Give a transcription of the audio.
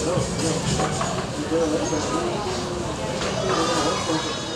No, no.